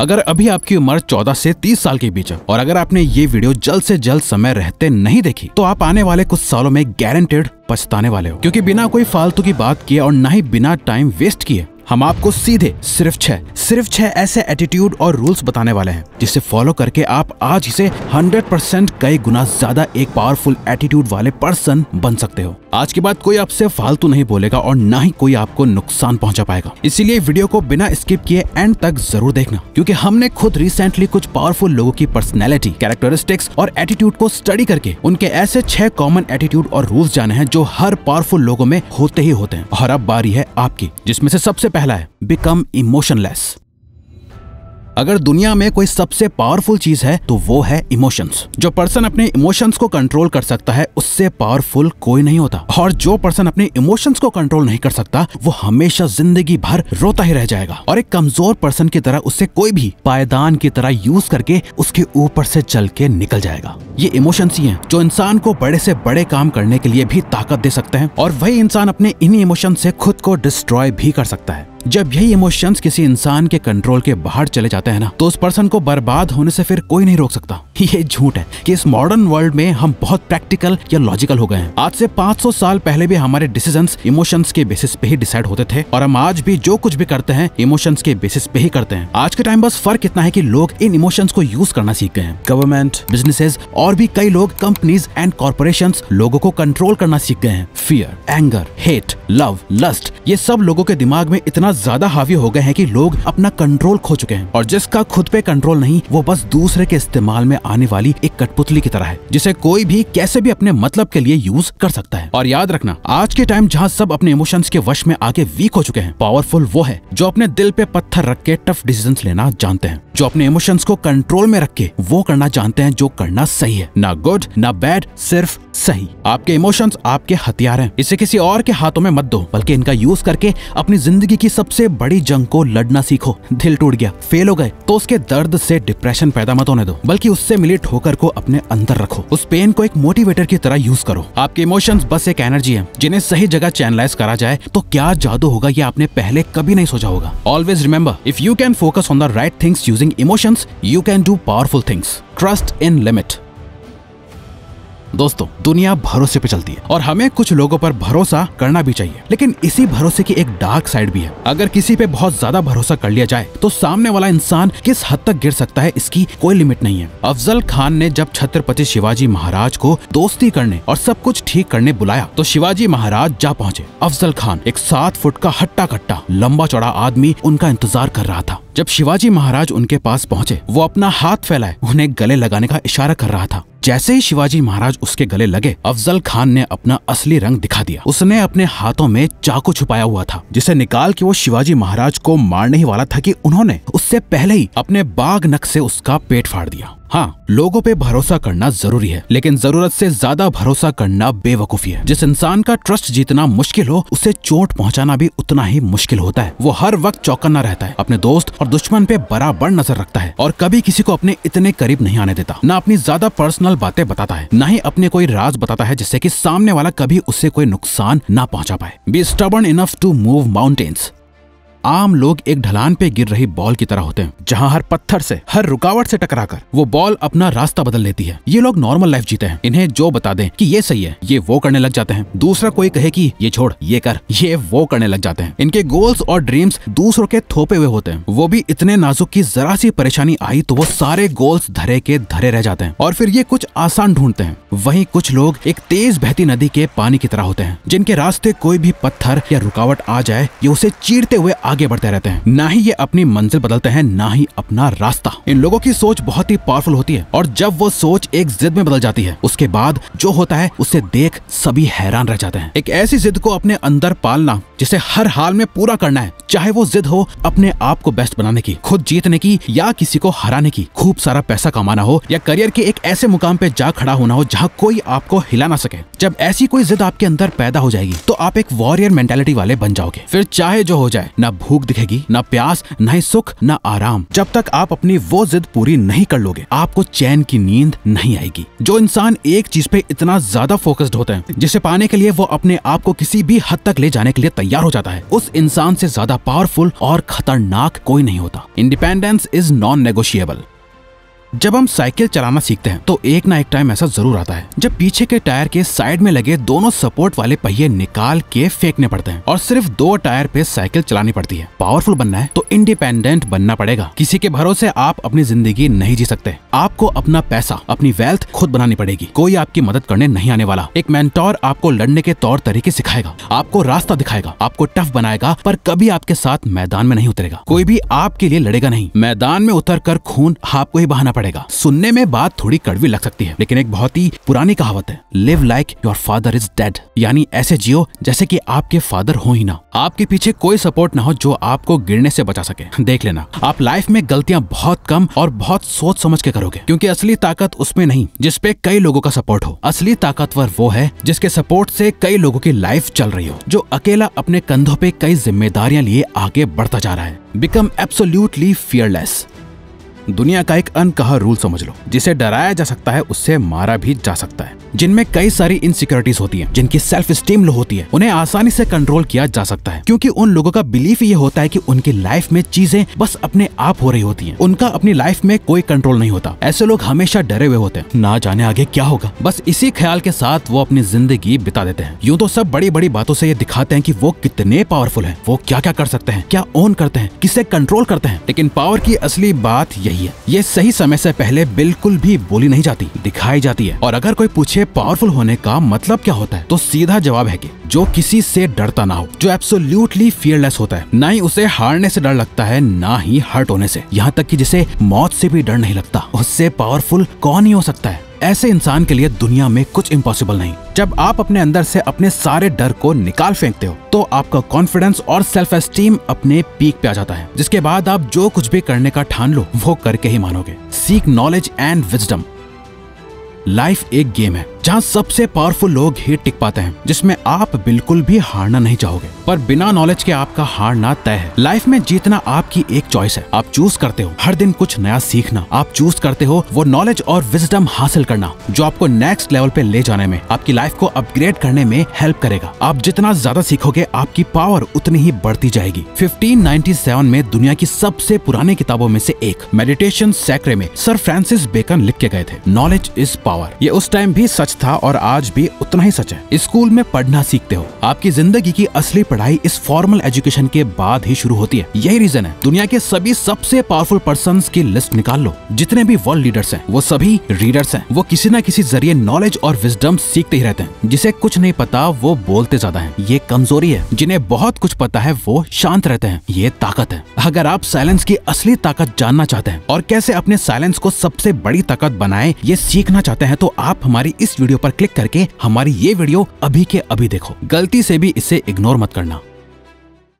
अगर अभी आपकी उम्र 14 से 30 साल के बीच है और अगर आपने ये वीडियो जल्द से जल्द समय रहते नहीं देखी तो आप आने वाले कुछ सालों में गारंटेड पछताने वाले हो, क्योंकि बिना कोई फालतू की बात किए और ना ही बिना टाइम वेस्ट किए हम आपको सीधे सिर्फ छह ऐसे एटीट्यूड और रूल्स बताने वाले हैं जिसे फॉलो करके आप आज इसे 100% कई गुना ज्यादा एक पावरफुल एटीट्यूड वाले पर्सन बन सकते हो। आज के बाद कोई आपसे फालतू नहीं बोलेगा और ना ही कोई आपको नुकसान पहुंचा पाएगा, इसीलिए वीडियो को बिना स्किप किए एंड तक जरूर देखना, क्योंकि हमने खुद रिसेंटली कुछ पावरफुल लोगों की पर्सनैलिटी, कैरेक्टरिस्टिक्स और एटीट्यूड को स्टडी करके उनके ऐसे 6 कॉमन एटीट्यूड और रूल्स जाने हैं जो हर पावरफुल लोगों में होते ही होते हैं। और अब बारी है आपकी, जिसमें से सबसे पहला है बिकम इमोशनलेस। अगर दुनिया में कोई सबसे पावरफुल चीज है तो वो है इमोशंस। जो पर्सन अपने इमोशंस को कंट्रोल कर सकता है उससे पावरफुल कोई नहीं होता, और जो पर्सन अपने इमोशंस को कंट्रोल नहीं कर सकता वो हमेशा जिंदगी भर रोता ही रह जाएगा और एक कमजोर पर्सन की तरह उससे कोई भी पायदान की तरह यूज करके उसके ऊपर से चल के निकल जाएगा। ये इमोशंस ही हैं जो इंसान को बड़े से बड़े काम करने के लिए भी ताकत दे सकते हैं, और वही इंसान अपने इन्हीं इमोशन से खुद को डिस्ट्रॉय भी कर सकता है। जब यही इमोशंस किसी इंसान के कंट्रोल के बाहर चले जाते हैं ना, तो उस पर्सन को बर्बाद होने से फिर कोई नहीं रोक सकता। ये झूठ है कि इस मॉडर्न वर्ल्ड में हम बहुत प्रैक्टिकल या लॉजिकल हो गए हैं। आज से 500 साल पहले भी हमारे डिसीजंस इमोशंस के बेसिस पे ही डिसाइड होते थे, और हम आज भी जो कुछ भी करते हैं इमोशंस के बेसिस पे ही करते हैं। आज के टाइम बस फर्क इतना है कि लोग इन इमोशंस को यूज करना सीख गए हैं। गवर्नमेंट, बिजनेसेस और भी कई लोग, कंपनीज एंड कॉर्पोरेशंस लोगों को कंट्रोल करना सीख गए हैं। Fear, anger, hate, love, lust, ये सब लोगों के दिमाग में इतना ज्यादा हावी हो गए हैं कि लोग अपना कंट्रोल खो चुके हैं, और जिसका खुद पे कंट्रोल नहीं वो बस दूसरे के इस्तेमाल में आने वाली एक कठपुतली की तरह है जिसे कोई भी कैसे भी अपने मतलब के लिए यूज कर सकता है। और याद रखना, आज के टाइम जहाँ सब अपने इमोशंस के वश में आके वीक हो चुके हैं, पावरफुल वो है जो अपने दिल पे पत्थर रख के टफ डिसीजन लेना जानते हैं, जो अपने इमोशंस को कंट्रोल में रख के वो करना जानते हैं जो करना सही है, ना गुड ना बैड, सिर्फ सही। आपके इमोशंस आपके हथियार हैं, इसे किसी और के हाथों में मत दो, बल्कि इनका यूज करके अपनी जिंदगी की सबसे बड़ी जंग को लड़ना सीखो। दिल टूट गया, फेल हो गए तो उसके दर्द से डिप्रेशन पैदा मत होने दो, बल्कि उससे मिली ठोकर को अपने अंदर रखो, उस पेन को एक मोटिवेटर की तरह यूज करो। आपके इमोशंस बस एक एनर्जी है जिन्हें सही जगह चैनलाइज करा जाए तो क्या जादू होगा ये आपने पहले कभी नहीं सोचा होगा। Always remember, if you can focus on the right things using emotions, you can do powerful things. Trust in limit. दोस्तों, दुनिया भरोसे पे चलती है और हमें कुछ लोगों पर भरोसा करना भी चाहिए, लेकिन इसी भरोसे की एक डार्क साइड भी है। अगर किसी पे बहुत ज्यादा भरोसा कर लिया जाए तो सामने वाला इंसान किस हद तक गिर सकता है इसकी कोई लिमिट नहीं है। अफजल खान ने जब छत्रपति शिवाजी महाराज को दोस्ती करने और सब कुछ ठीक करने बुलाया तो शिवाजी महाराज जा पहुंचे। अफजल खान एक 7 फुट का हट्टा कट्टा लंबा चौड़ा आदमी उनका इंतजार कर रहा था। जब शिवाजी महाराज उनके पास पहुंचे वो अपना हाथ फैलाए उन्हें गले लगाने का इशारा कर रहा था। जैसे ही शिवाजी महाराज उसके गले लगे, अफजल खान ने अपना असली रंग दिखा दिया। उसने अपने हाथों में चाकू छुपाया हुआ था जिसे निकाल के वो शिवाजी महाराज को मारने ही वाला था कि उन्होंने उससे पहले ही अपने बाघ नख से उसका पेट फाड़ दिया। हाँ, लोगों पे भरोसा करना जरूरी है, लेकिन जरूरत से ज्यादा भरोसा करना बेवकूफी है। जिस इंसान का ट्रस्ट जीतना मुश्किल हो उसे चोट पहुंचाना भी उतना ही मुश्किल होता है। वो हर वक्त चौकन्ना रहता है, अपने दोस्त और दुश्मन पे बराबर नजर रखता है और कभी किसी को अपने इतने करीब नहीं आने देता, ना अपनी ज्यादा पर्सनल बातें बताता है, ना ही अपने कोई राज बताता है जिससे कि सामने वाला कभी उससे कोई नुकसान ना पहुंचा पाए। Be stubborn enough to move mountains. आम लोग एक ढलान पे गिर रही बॉल की तरह होते हैं जहां हर पत्थर से, हर रुकावट से टकराकर वो बॉल अपना रास्ता बदल लेती है। ये लोग नॉर्मल लाइफ जीते हैं, इन्हें जो बता दें कि ये सही है ये वो करने लग जाते हैं, दूसरा कोई कहे कि ये छोड़ ये कर ये वो करने लग जाते हैं। इनके गोल्स और ड्रीम्स दूसरों के थोपे हुए होते हैं, वो भी इतने नाजुक की जरा सी परेशानी आई तो वो सारे गोल्स धरे के धरे रह जाते हैं और फिर ये कुछ आसान ढूंढते हैं। वहीं कुछ लोग एक तेज बहती नदी के पानी की तरह होते हैं जिनके रास्ते कोई भी पत्थर या रुकावट आ जाए ये उसे चीरते हुए आगे बढ़ते रहते हैं, ना ही ये अपनी मंजिल बदलते हैं ना ही अपना रास्ता। इन लोगों की सोच बहुत ही पावरफुल होती है, और जब वो सोच एक जिद में बदल जाती है उसके बाद जो होता है उसे देख सभी हैरान रह जाते हैं। एक ऐसी जिद को अपने अंदर पालना जिसे हर हाल में पूरा करना है, चाहे वो जिद हो अपने आप को बेस्ट बनाने की, खुद जीतने की या किसी को हराने की, खूब सारा पैसा कमाना हो या करियर के एक ऐसे मुकाम पे जा खड़ा होना हो जहाँ कोई आपको हिला ना सके। जब ऐसी कोई जिद आपके अंदर पैदा हो जाएगी तो आप एक वॉरियर मेंटालिटी वाले बन जाओगे। फिर चाहे जो हो जाए, ना भूख दिखेगी, ना प्यास, ना ही सुख, ना आराम। जब तक आप अपनी वो जिद पूरी नहीं कर लोगे आपको चैन की नींद नहीं आएगी। जो इंसान एक चीज पे इतना ज्यादा फोकस्ड होता है जिसे पाने के लिए वो अपने आप को किसी भी हद तक ले जाने के लिए तैयार हो जाता है, उस इंसान से ज्यादा पावरफुल और खतरनाक कोई नहीं होता। Independence is non negotiable. जब हम साइकिल चलाना सीखते हैं तो एक ना एक टाइम ऐसा जरूर आता है जब पीछे के टायर के साइड में लगे दोनों सपोर्ट वाले पहिए निकाल के फेंकने पड़ते हैं और सिर्फ दो टायर पे साइकिल चलानी पड़ती है। पावरफुल बनना है तो इंडिपेंडेंट बनना पड़ेगा। किसी के भरोसे आप अपनी जिंदगी नहीं जी सकते। आपको अपना पैसा, अपनी वेल्थ खुद बनानी पड़ेगी। कोई आपकी मदद करने नहीं आने वाला। एक मेंटोर आपको लड़ने के तौर तरीके सिखाएगा, आपको रास्ता दिखाएगा, आपको टफ बनाएगा, पर कभी आपके साथ मैदान में नहीं उतरेगा। कोई भी आपके लिए लड़ेगा नहीं। मैदान में उतर कर खून आपको ही बहाना। सुनने में बात थोड़ी कड़वी लग सकती है लेकिन एक बहुत ही पुरानी कहावत है, live like your father is dead, यानी ऐसे जियो जैसे कि आपके फादर हो ही ना। आपके पीछे कोई सपोर्ट ना हो जो आपको गिरने से बचा सके। देख लेना, आप लाइफ में गलतियां बहुत कम और बहुत सोच समझ के करोगे क्योंकि असली ताकत उसमें नहीं जिसपे कई लोगों का सपोर्ट हो। असली ताकतवर वो है जिसके सपोर्ट से कई लोगों की लाइफ चल रही हो, जो अकेला अपने कंधों पे कई जिम्मेदारियां लिए आगे बढ़ता जा रहा है। Become absolutely fearless. दुनिया का एक अनकहा रूल समझ लो, जिसे डराया जा सकता है उससे मारा भी जा सकता है। जिनमें कई सारी इनसिक्योरिटीज होती हैं, जिनकी सेल्फ स्टीम लो होती है, उन्हें आसानी से कंट्रोल किया जा सकता है क्योंकि उन लोगों का बिलीफ ये होता है कि उनकी लाइफ में चीजें बस अपने आप हो रही होती हैं, उनका अपनी लाइफ में कोई कंट्रोल नहीं होता। ऐसे लोग हमेशा डरे हुए होते हैं, ना जाने आगे क्या होगा, बस इसी ख्याल के साथ वो अपनी जिंदगी बिता देते हैं। यूँ तो सब बड़ी बड़ी बातों से ये दिखाते हैं कि वो कितने पावरफुल है, वो क्या क्या कर सकते हैं, क्या ओन करते हैं, किसे कंट्रोल करते हैं, लेकिन पावर की असली बात ये सही समय से पहले बिल्कुल भी बोली नहीं जाती, दिखाई जाती है। और अगर कोई पूछे पावरफुल होने का मतलब क्या होता है तो सीधा जवाब है कि जो किसी से डरता ना हो, जो एब्सोल्यूटली फियरलेस होता है। ना ही उसे हारने से डर लगता है, ना ही हर्ट होने से, यहाँ तक कि जिसे मौत से भी डर नहीं लगता, उससे पावरफुल कौन ही हो सकता है। ऐसे इंसान के लिए दुनिया में कुछ इम्पॉसिबल नहीं। जब आप अपने अंदर से अपने सारे डर को निकाल फेंकते हो तो आपका कॉन्फिडेंस और सेल्फ एस्टीम अपने पीक पे आ जाता है, जिसके बाद आप जो कुछ भी करने का ठान लो वो करके ही मानोगे। Seek knowledge and wisdom. Life एक गेम है जहाँ सबसे पावरफुल लोग ही टिक पाते हैं, जिसमें आप बिल्कुल भी हारना नहीं चाहोगे, पर बिना नॉलेज के आपका हारना तय है। लाइफ में जीतना आपकी एक चॉइस है, आप चूज करते हो हर दिन कुछ नया सीखना, आप चूज करते हो वो नॉलेज और विजडम हासिल करना जो आपको नेक्स्ट लेवल पे ले जाने में, आपकी लाइफ को अपग्रेड करने में हेल्प करेगा। आप जितना ज्यादा सीखोगे आपकी पावर उतनी ही बढ़ती जाएगी। 1597 में दुनिया की सबसे पुरानी किताबों में से एक मेडिटेशन सैक्रे में सर फ्रांसिस बेकन लिख के गए थे, नॉलेज इज पावर। ये उस टाइम भी सच था और आज भी उतना ही सच है। स्कूल में पढ़ना सीखते हो, आपकी जिंदगी की असली पढ़ाई इस फॉर्मल एजुकेशन के बाद ही शुरू होती है। यही रीजन है दुनिया के सभी सबसे पावरफुल पर्संस की लिस्ट निकाल लो, जितने भी वर्ल्ड लीडर्स हैं वो सभी रीडर्स हैं, वो किसी न किसी जरिए नॉलेज और विजडम सीखते ही रहते हैं। जिसे कुछ नहीं पता वो बोलते ज्यादा है, ये कमजोरी है। जिन्हें बहुत कुछ पता है वो शांत रहते हैं, ये ताकत है। अगर आप साइलेंस की असली ताकत जानना चाहते हैं और कैसे अपने साइलेंस को सबसे बड़ी ताकत बनाए ये सीखना चाहते हैं तो आप हमारी इस वीडियो पर क्लिक करके हमारी ये वीडियो अभी के अभी देखो। गलती से भी इसे इग्नोर मत करना।